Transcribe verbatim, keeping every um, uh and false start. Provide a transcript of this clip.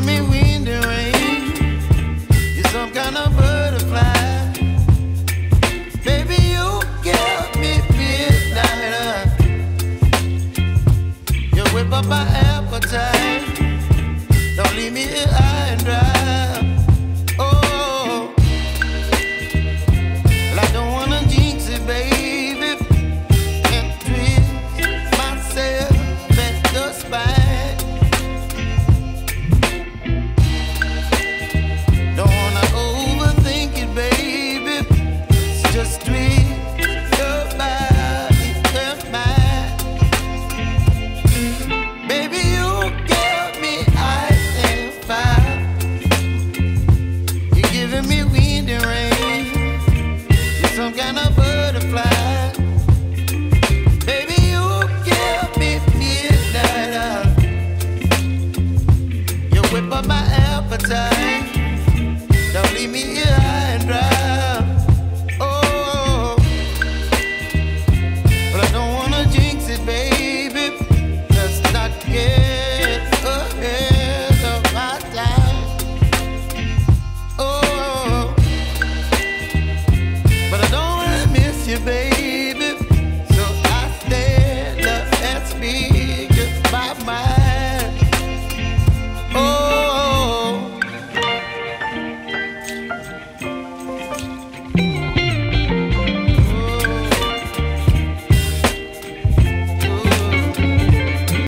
give me wind and rain. You're some kind of butterfly. Baby, you give me midnight. You whip up my appetite. Don't leave me here high and dry. Don't leave me here.